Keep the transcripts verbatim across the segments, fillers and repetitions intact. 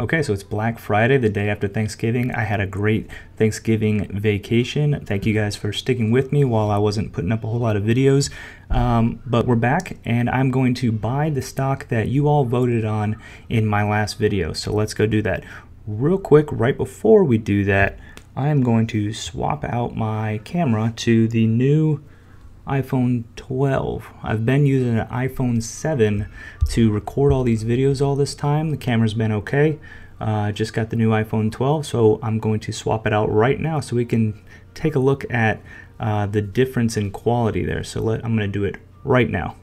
Okay, so it's Black Friday, the day after Thanksgiving. I had a great Thanksgiving vacation. Thank you guys for sticking with me while I wasn't putting up a whole lot of videos. Um, but we're back, and I'm going to buy the stock that you all voted on in my last video. So let's go do that. Real quick, right before we do that, I'm going to swap out my camera to the new iPhone twelve. I've been using an iPhone seven to record all these videos all this time. The camera's been okay. Uh, just got the new iPhone twelve, so I'm going to swap it out right now so we can take a look at uh, the difference in quality there. So let, I'm going to do it right now.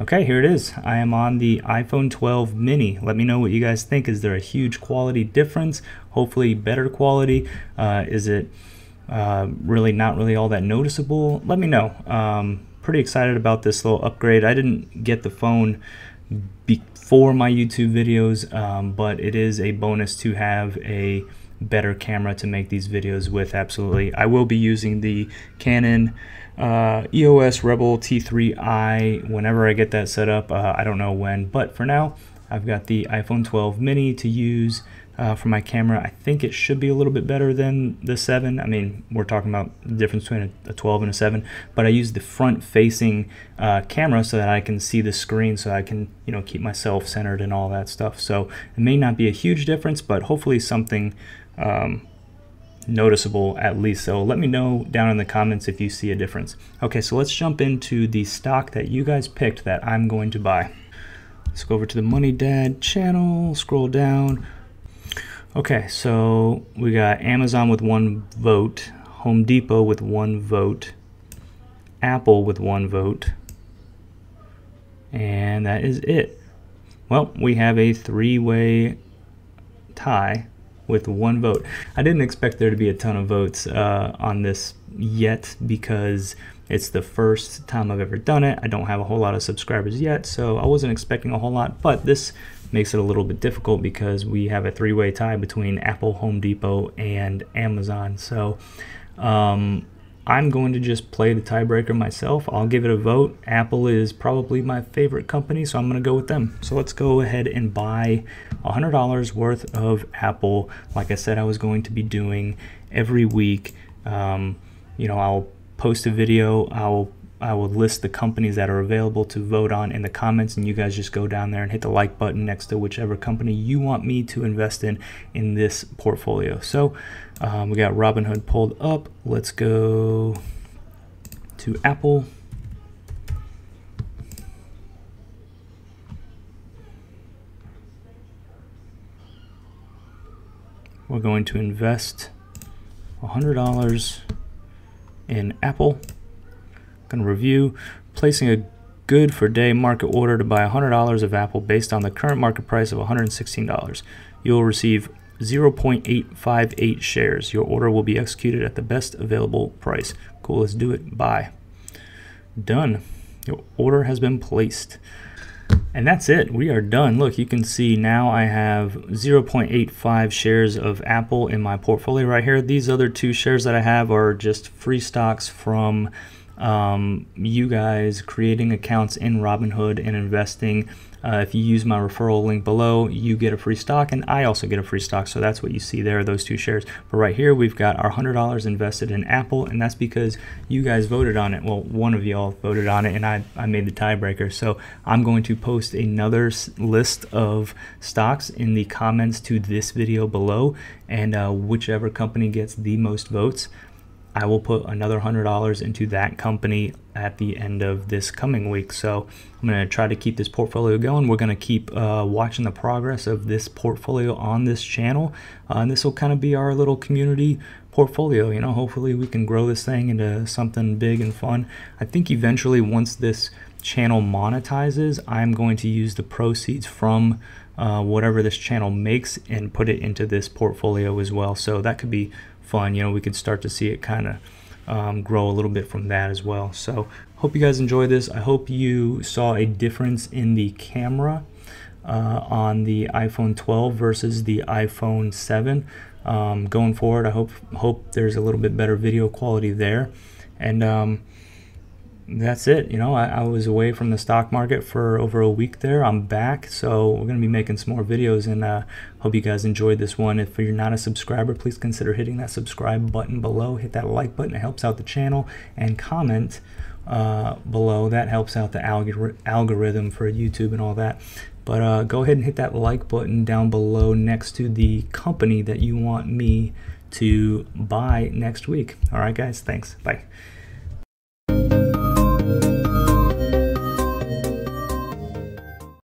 Okay, here it is. I am on the iPhone twelve mini. Let me know what you guys think. Is there a huge quality difference? Hopefully better quality. Uh, is it uh, really not really all that noticeable? Let me know. Um, pretty excited about this little upgrade. I didn't get the phone before my YouTube videos, um, but it is a bonus to have a better camera to make these videos with. Absolutely. I will be using the Canon uh, E O S Rebel T three i whenever I get that set up. Uh, I don't know when, but for now, I've got the iPhone twelve mini to use uh, for my camera. I think it should be a little bit better than the seven. I mean, we're talking about the difference between a twelve and a seven, but I use the front-facing uh, camera so that I can see the screen, so I can, you know, keep myself centered and all that stuff. So it may not be a huge difference, but hopefully something Um, noticeable at least. So let me know down in the comments if you see a difference. Okay, so let's jump into the stock that you guys picked that I'm going to buy. Let's go over to the Money Dad channel, scroll down. Okay, so we got Amazon with one vote, Home Depot with one vote, Apple with one vote, and that is it. Well, we have a three-way tie with one vote. I didn't expect there to be a ton of votes uh, on this yet, because it's the first time I've ever done it. I don't have a whole lot of subscribers yet, so I wasn't expecting a whole lot, but this makes it a little bit difficult because we have a three-way tie between Apple, Home Depot, and Amazon. So um, I'm going to just play the tiebreaker myself. I'll give it a vote. Apple is probably my favorite company, so I'm going to go with them. So let's go ahead and buy one hundred dollars worth of Apple. Like I said, I was going to be doing every week. Um, you know, I'll post a video. I'll I will list the companies that are available to vote on in the comments, and you guys just go down there and hit the like button next to whichever company you want me to invest in in this portfolio. So um, we got Robinhood pulled up. Let's go to Apple. We're going to invest one hundred dollars in Apple. And review, placing a good for day market order to buy one hundred dollars of Apple based on the current market price of one hundred sixteen dollars. You will receive zero point eight five eight shares. Your order will be executed at the best available price. Cool, let's do it. Buy. Done. Your order has been placed. And that's it. We are done. Look, you can see now I have zero point eight five shares of Apple in my portfolio right here. These other two shares that I have are just free stocks from Um, you guys creating accounts in Robinhood and investing. Uh, if you use my referral link below, you get a free stock, and I also get a free stock. So that's what you see there, those two shares. But right here, we've got our one hundred dollars invested in Apple, and that's because you guys voted on it. Well, one of y'all voted on it, and I, I made the tiebreaker. So I'm going to post another list of stocks in the comments to this video below, and uh, whichever company gets the most votes, I will put another one hundred dollars into that company at the end of this coming week. So I'm going to try to keep this portfolio going. We're going to keep uh, watching the progress of this portfolio on this channel. Uh, and this will kind of be our little community portfolio. You know, hopefully we can grow this thing into something big and fun. I think eventually, once this channel monetizes, I'm going to use the proceeds from uh, whatever this channel makes and put it into this portfolio as well. So that could be fun. You know, we could start to see it kind of um, grow a little bit from that as well. So hope you guys enjoy this. I hope you saw a difference in the camera uh, on the iPhone twelve versus the iPhone seven. Um, going forward, I hope hope there's a little bit better video quality there. And um, that's it. You know, I, I was away from the stock market for over a week there. I'm back, so we're going to be making some more videos, and uh, hope you guys enjoyed this one. If you're not a subscriber, please consider hitting that subscribe button below. Hit that like button. It helps out the channel. And comment uh, below. That helps out the algor algorithm for YouTube and all that. But uh, go ahead and hit that like button down below next to the company that you want me to buy next week. All right, guys. Thanks. Bye.